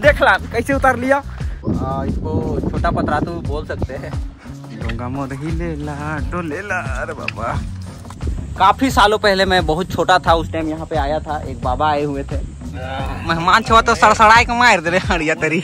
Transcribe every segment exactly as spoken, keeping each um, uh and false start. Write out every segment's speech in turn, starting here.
देख ला कैसे उतार लिया। आ, इसको छोटा पतरातू बोल सकते हैं। ले ला डोले ला अरे बाबा। काफी सालों पहले मैं बहुत छोटा था, उस टाइम यहाँ पे आया था, एक बाबा आए हुए थे। मेहमान छो तो सड़सड़ाए के मार दे रहे हड़िया तरी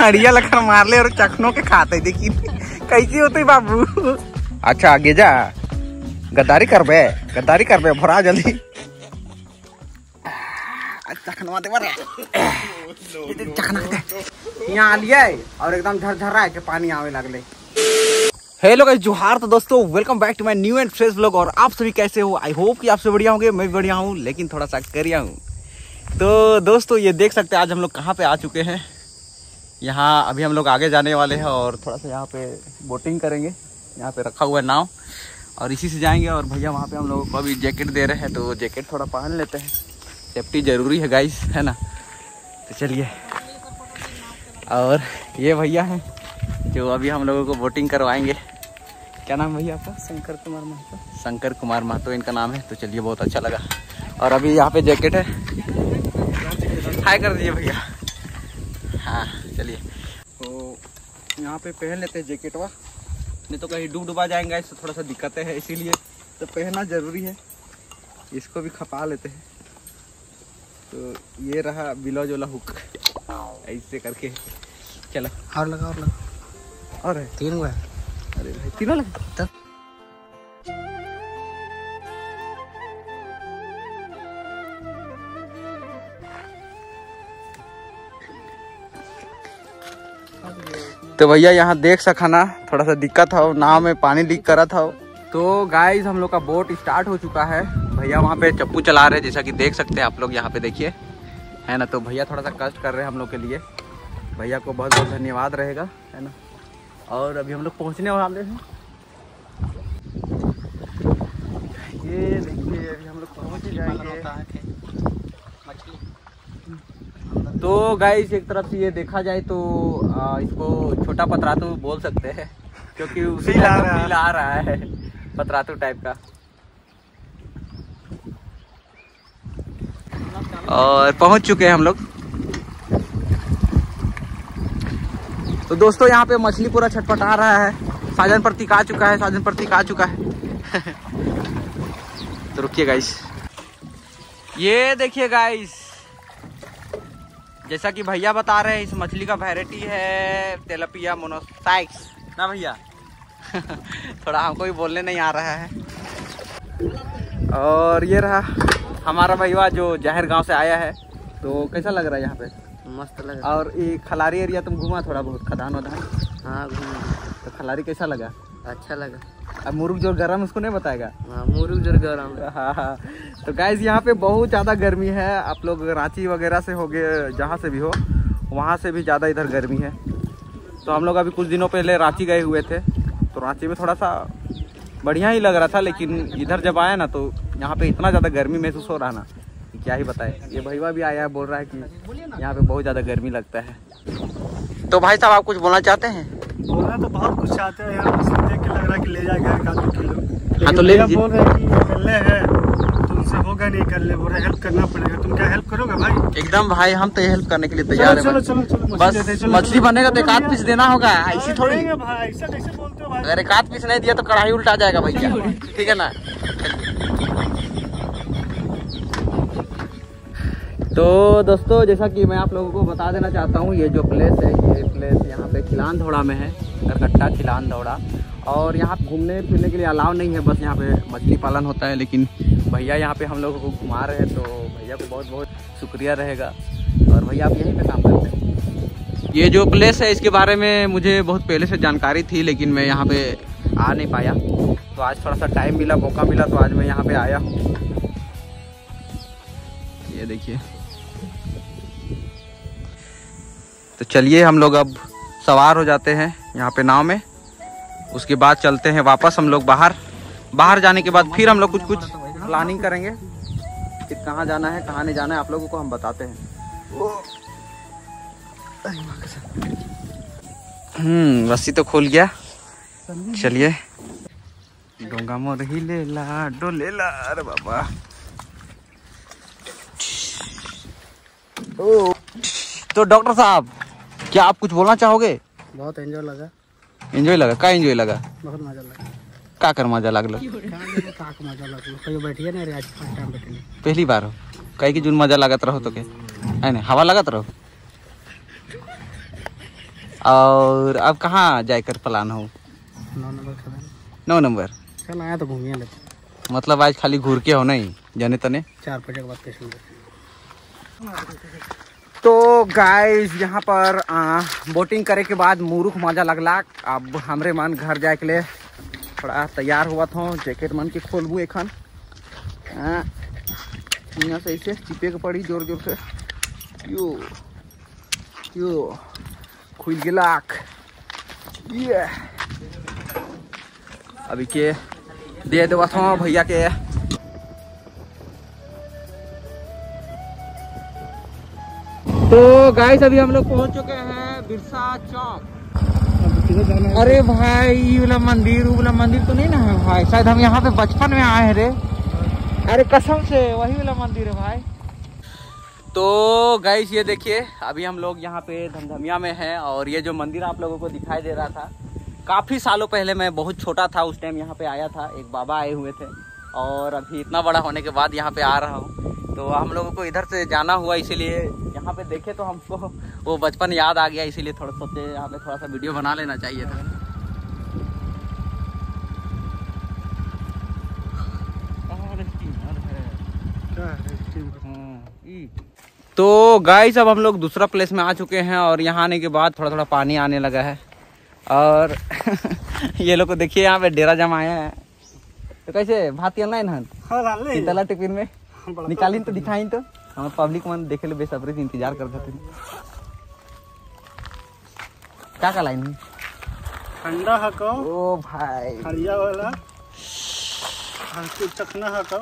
हड़िया लखन मार ले और चखनों के खाते देखी कैसी होती बाबू। अच्छा आगे जा, गद्दारी कर बे गद्दारी कर बे भरा जल्दी चखनवा दे बरे चखना दे यहाँ लिया और एकदम झरझरा के पानी आवे लगले। हेलो गाइस, जोहार। तो दोस्तों welcome back to my new and fresh vlog. और आप सभी कैसे हो? आई होप कि आप सभी बढ़िया होंगे। मैं भी बढ़िया हूँ, लेकिन थोड़ा सा करिया हूँ। तो दोस्तों ये देख सकते हैं आज हम लोग कहाँ पे आ चुके हैं। यहाँ अभी हम लोग आगे जाने वाले हैं और थोड़ा सा यहाँ पे बोटिंग करेंगे। यहाँ पे रखा हुआ है नाव और इसी से जाएँगे। और भैया वहाँ पर हम लोगों को अभी जैकेट दे रहे हैं, तो जैकेट थोड़ा पहन लेते हैं, सेफ्टी ज़रूरी है गाइस, है ना। तो चलिए। और ये भैया हैं जो अभी हम लोगों को बोटिंग करवाएंगे। क्या नाम भैया आपका? शंकर कुमार महतो। शंकर कुमार महतो इनका नाम है। तो चलिए, बहुत अच्छा लगा। और अभी यहाँ पे जैकेट है, हाय कर दीजिए भैया। हाँ चलिए, तो यहाँ पे पहन लेते हैं जैकेट वा, नहीं तो कहीं डूब डुबा जाएंगे, इससे थोड़ा सा दिक्कतें हैं, इसीलिए तो पहनना ज़रूरी है। इसको भी खपा लेते हैं। तो ये रहा बिलो जोला हुक, ऐसे करके चलो। और लगा और लगा और है तीन हुआ। अरे भाई तीनों लगा। तो भैया यहाँ देख सका ना, थोड़ा सा दिक्कत हो, नाव में पानी लीक करा था। तो गाइज हम लोग का बोट स्टार्ट हो चुका है। भैया वहाँ पे चप्पू चला रहे हैं, जैसा कि देख सकते हैं आप लोग यहाँ पे, देखिए है ना। तो भैया थोड़ा सा कष्ट कर रहे हैं हम लोग के लिए, भैया को बहुत बहुत धन्यवाद रहेगा, है ना। और अभी हम लोग पहुँचने वाले हैं। ये देखिए अभी हम लोग पहुँच जाएंगे। तो गाइस एक तरफ से ये देखा जाए तो आ, इसको छोटा पतरातू बोल सकते हैं, क्योंकि उसी ला रहा, रहा है पतरातू टाइप का। और पहुँच चुके हैं हम लोग। तो दोस्तों यहाँ पे मछली पूरा छटपटा रहा है। साजन प्रतीक आ चुका है, साजन प्रतीक आ चुका है। तो रुकिए गाइस, ये देखिए गाइस, जैसा कि भैया बता रहे हैं, इस मछली का वैरायटी है तेलापिया मोनोसाइक्स ना भैया। थोड़ा हमको भी बोलने नहीं आ रहा है। और ये रहा हमारा भैया जो जहर गांव से आया है। तो कैसा लग रहा है यहाँ पे? मस्त लगा। और ये खलारी एरिया तुम घूमा थोड़ा बहुत, खदान वदान? हाँ घूमा। तो खलारी कैसा लगा? अच्छा लगा। अब मुरुक जोर गर्म उसको नहीं बताएगा। हाँ मुरुक जोर गर्म। हाँ हाँ। तो गाइस यहाँ पे बहुत ज़्यादा गर्मी है। आप लोग रांची वगैरह से हो गए, जहाँ से भी हो वहाँ से भी ज़्यादा इधर गर्मी है। तो हम लोग अभी कुछ दिनों पहले रांची गए हुए थे, तो रांची में थोड़ा सा बढ़िया ही लग रहा था, लेकिन इधर जब आया ना तो यहाँ पर इतना ज़्यादा गर्मी महसूस हो रहा ना, क्या ही बताएं। ये भैया भी आया है, बोल रहा है कि यहाँ पे बहुत ज़्यादा गर्मी लगता है। तो भाई साहब आप कुछ बोलना चाहते हैं? बोलना तो बहुत कुछ चाहते हैं, देख के लग रहा है कि ले जाए घर का किलो। हाँ तो ले बोल रहे हैं कि इकल्ले हैं, तुमसे होगा नहीं, इकल्ले बोल रहे हेल्प करना पड़ेगा। तुम क्या हेल्प करोगे भाई? एकदम भाई, हम तो हेल्प करने के लिए तैयार है। बस मछली बनेगा तो एक आध पीस देना होगा, ऐसी थोड़ी बोलते हो। अगर एक आध पीस नहीं दिया तो कढ़ाई उल्टा जाएगा भैया, ठीक है ना। तो दोस्तों जैसा कि मैं आप लोगों को बता देना चाहता हूँ, ये जो प्लेस है, ये प्लेस यहाँ पे खिलान दौड़ा में है, करकट्टा खिलान दौड़ा। और यहाँ घूमने फिरने के लिए अलाव नहीं है, बस यहाँ पे मछली पालन होता है। लेकिन भैया यहाँ पे हम लोगों को घुमा रहे हैं, तो भैया को बहुत बहुत शुक्रिया रहेगा। और भैया आप यहीं पर काम करते हैं? ये जो प्लेस है इसके बारे में मुझे बहुत पहले से जानकारी थी, लेकिन मैं यहाँ पर आ नहीं पाया। तो आज थोड़ा सा टाइम मिला, मौका मिला, तो आज मैं यहाँ पर आया हूँ। ये देखिए। तो चलिए हम लोग अब सवार हो जाते हैं यहाँ पे नाव में, उसके बाद चलते हैं वापस हम लोग बाहर। बाहर जाने के बाद फिर हम लोग कुछ कुछ प्लानिंग करेंगे कि कहाँ जाना है कहाँ नहीं जाना है, आप लोगों को हम बताते हैं। हम्म रस्सी तो खोल गया। चलिए डोंगा मोर हिलेला डोलेला अरे बाबा। ओ तो डॉक्टर साहब क्या आप कुछ बोलना चाहोगे? बहुत एंजॉय लगा। एंजॉय लगा? का एंजॉय लगा? बहुत मजा लगा। का कर मजा लागलो? का का मजा लागलो? कहियो बैठिए ना रे, आज फर्स्ट टाइम बैठली। पहली बार हो काहे कि जून मजा लागत रहो तो के है ना, हवा लागत रहो। और अब कहाँ जाकर प्लान हो? नौ नंबर। नौ नंबर चल आया तो घूमिए लेते। मतलब आज खाली घूर के हो नहीं जाने तने चार बजे के बाद कैसे। तो गाइस यहाँ पर आ, बोटिंग करे के बाद मुरुख मजा लगला। अब हमरे मन घर जाए के लिए थोड़ा तैयार हुआ था। जैकेट मन के खोलबू एखन यहाँ से ऐसे चिपे के पड़ी जोर जोर से। यो यो खुल गया। ये अभी के दे देवा था भैया के। तो गाइस अभी हम लोग पहुंच चुके हैं बिरसा चौक। अरे भाई ये वाला मंदिर वो वाला मंदिर तो नहीं ना है भाई, शायद हम यहाँ पे बचपन में आए हैं रे। अरे कसम से वही वाला मंदिर है भाई। तो गाइस ये देखिए अभी हम लोग यहाँ पे धमधमिया में हैं। और ये जो मंदिर आप लोगों को दिखाई दे रहा था, काफ़ी सालों पहले मैं बहुत छोटा था उस टाइम यहाँ पे आया था। एक बाबा आए हुए थे और अभी इतना बड़ा होने के बाद यहाँ पे आ रहा हूँ। तो हम लोगों को इधर से जाना हुआ इसीलिए यहाँ पे देखे तो हमको वो बचपन याद आ गया, इसीलिए थोड़ा सोचे यहाँ पे थोड़ा सा वीडियो बना लेना चाहिए था। तो गाइस अब हम लोग दूसरा प्लेस में आ चुके हैं और यहाँ आने के बाद थोड़ा थोड़ा पानी आने लगा है। और ये लोग को देखिए यहाँ पे डेरा जमाया है। तो कैसे भाती लाइन हन टिफिन में निकाली तो दिखाई तो हम पब्लिक मन देखे ले बेसब्री से इंतजार कर देते। क्या का लाइन है? ठंडा हको। ओ भाई हरिया वाला चखना हको।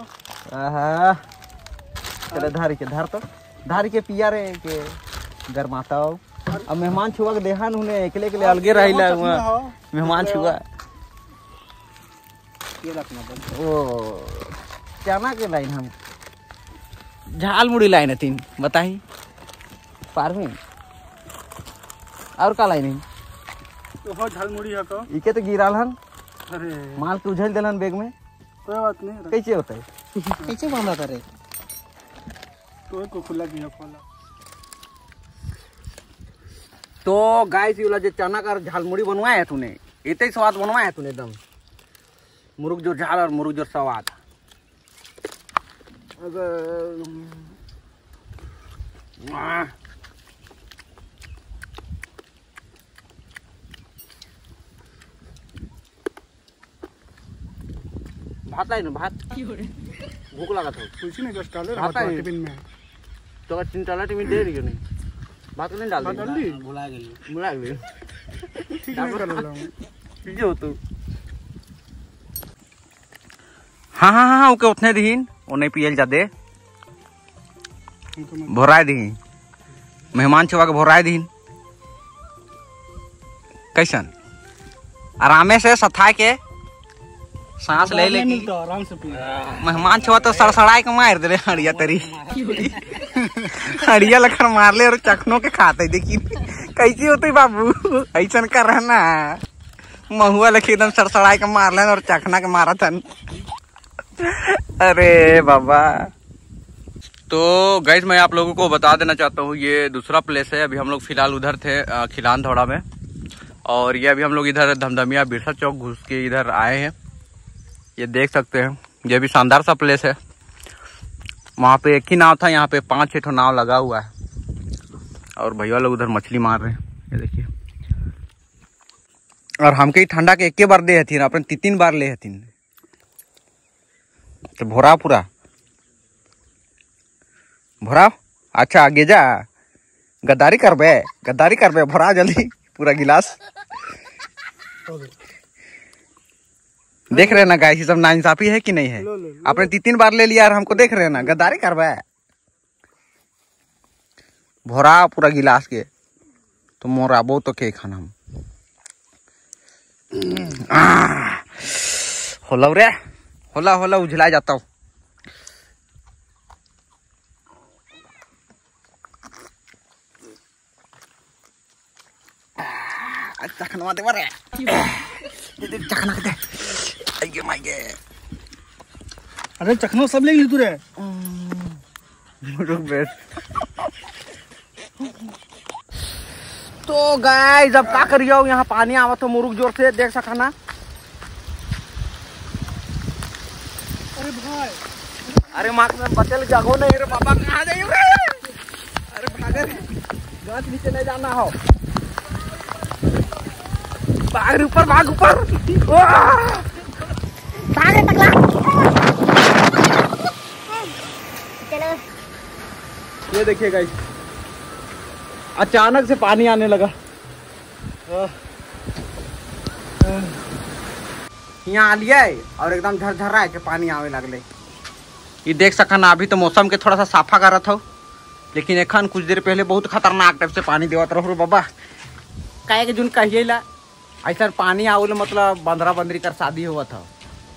आहा चल धार के धार तो धार के पिया रे के गरमाता हो। अब मेहमान छुआ के देहान हुने एकले एकले अलगे रहिला हुआ मेहमान छुआ। ये रखना बंद। ओ चना के लाइन हम झाल मुड़ी लाइन तीन बताही पार में और का लाइन है तो झाल मुड़ी है का इके तो गिराल हन। अरे माल के उझल देलन बैग में कोई बात नहीं। कैसे होता है कैसे मामला करे तो को खुला दिया खोला। तो गाइस ये वाला जो चना का झाल मुड़ी बनवाया है तूने, इतने स्वाद बनवाया है तूने एकदम मुरुक जो झाल और मुरुक जो स्वाद। भात है ना भात भूख लगा था कुछ नहीं कष्ट डाले भात है टिफिन में तो अगर तीन डाला टिफिन दे रही क्यों नहीं? भात नहीं डाल दी बुला गई बुला गई ठीक नहीं कर रहा हूँ ये हो तो। हाँ हाँ हाँ ओके उतने दिन उन्हें पियल जादे भोराए दीन मेहमान छुआ के भोराए दीन कैसन आरामे से सथाए के सांस ले ले तो आराम से मेहमान छुआ तो सड़सड़ाए के मार दे हड़िया तरी हड़िया लखन मार ले और चखनो के खाते देखी कैसी होती बाबू ऐसा का रहना महुआ लखी एकदम सड़सड़ाए के मार लेन और चखना के मारा थन। अरे बाबा तो गाइस मैं आप लोगों को बता देना चाहता हूँ ये दूसरा प्लेस है। अभी हम लोग फिलहाल उधर थे खिलान थोड़ा में और ये अभी हम लोग इधर धमधमिया बिरसा चौक घुस के इधर आए हैं। ये देख सकते हैं ये भी शानदार सा प्लेस है। वहाँ पे एक ही नाव था, यहाँ पे पाँच छः ठो नाव लगा हुआ है और भैया लोग उधर मछली मार रहे हैं। ये देखिए और हमके ठंडा के एक बार दे हथिन अपन तीन तीन बार ले हथिन तो भोरा पूरा भोरा। अच्छा आगे जा गद्दारी करबे गद्दारी करबे भोरा जल्दी पूरा गिलास। देख रहे ना गाइस ये सब नाइंसाफी है कि नहीं है? आपने तीन तीन बार ले लिया और हमको देख रहे ना गद्दारी करबे भोरा पूरा गिलास के तो मोराबो तो के खाना हम। होला रे होला होला उझला जाता हूँ। चखना दे बारे चखना दे आइए माइए। अरे चखना सब ले तू रे तो गाइस अब क्या करिए यहाँ पानी आवा तो मुरुक जोर से देख सकना। अरे भाई अरे माँ मैं बचल जागो नहीं रे बाबा कहाँ जाइए। अरे भागर गांठ नीचे नहीं जाना हो बाहर ऊपर भाग ऊपर चलो। ये देखिए गाइस अचानक से पानी आने लगा। यहाँ आ लिया है और एकदम झरझर रहा है कि पानी आवे लगले। ये देख सकन अभी तो मौसम के थोड़ा सा साफा करत हो लेकिन एखन कुछ देर पहले बहुत खतरनाक टाइप से पानी देवत रहो बाबा। काहे के जुन कहिए ला ऐसा पानी आवल मतलब बंदरा बंदरी कर शादी हुआ था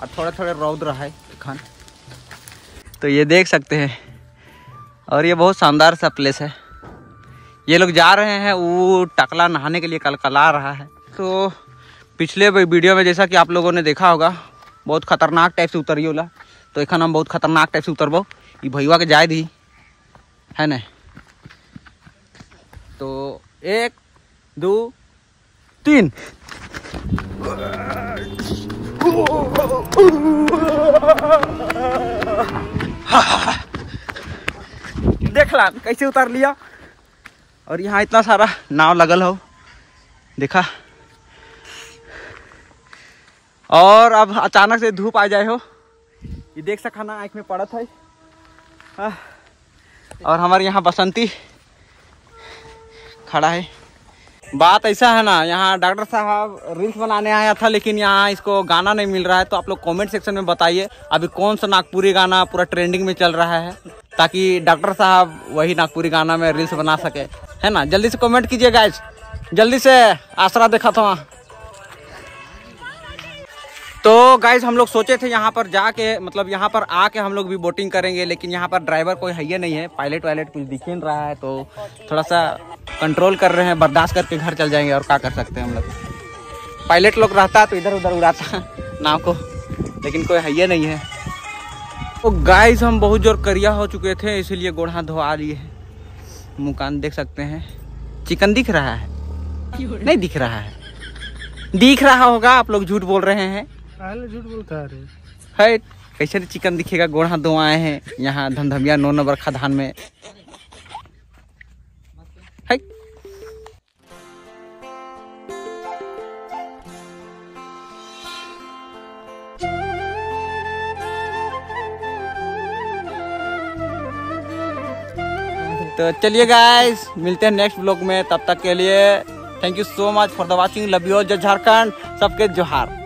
और थोड़ा थोड़ा रौद रहा है खान। तो ये देख सकते हैं और ये बहुत शानदार सा प्लेस है। ये लोग जा रहे हैं वो टकला नहाने के लिए कलकला रहा है। तो पिछले वीडियो में जैसा कि आप लोगों ने देखा होगा बहुत खतरनाक टाइप से उतरिए होला तो एखन हम बहुत खतरनाक टाइप से उतरबो। ये भैया के जाए दी है न। तो एक दो तीन देखला कैसे उतार लिया। और यहाँ इतना सारा नाव लगल हो देखा। और अब अचानक से धूप आ जाए हो ये देख सकना आँख में पड़त है। और हमारे यहाँ बसंती खड़ा है। बात ऐसा है ना यहाँ डॉक्टर साहब रील्स बनाने आया था लेकिन यहाँ इसको गाना नहीं मिल रहा है। तो आप लोग कमेंट सेक्शन में बताइए अभी कौन सा नागपुरी गाना पूरा ट्रेंडिंग में चल रहा है ताकि डॉक्टर साहब वही नागपुरी गाना में रील्स बना सके है ना। जल्दी से कमेंट कीजिए गाइज जल्दी से आसरा देखा था वहाँ। तो गाइज हम लोग सोचे थे यहाँ पर जाके मतलब यहाँ पर आके हम लोग भी बोटिंग करेंगे लेकिन यहाँ पर ड्राइवर कोई है ही नहीं है। पायलट वायलट कुछ दिख नहीं रहा है तो थोड़ा सा कंट्रोल कर रहे हैं बर्दाश्त करके घर चल जाएंगे। और क्या कर सकते हैं हम लोग पायलट लोग रहता तो इधर उधर उड़ाता नाव को लेकिन कोई है ही नहीं है। तो गाइस हम बहुत जोर करिया हो चुके थे इसीलिए गोड़ हाथ धोआ लिए है। मुँह कान देख सकते हैं चिकन दिख रहा है नहीं दिख रहा है दिख रहा होगा आप लोग झूठ बोल रहे हैं। झूठ बोलता है कैसे चिकन दिखेगा। गोड़ हाथ धोआए हैं यहाँ धमधमिया नौ नंबर खदान में। तो चलिए गाइस मिलते हैं नेक्स्ट ब्लॉग में तब तक के लिए thank you so much for the watching. Love you Jharkhand सबके जोहार।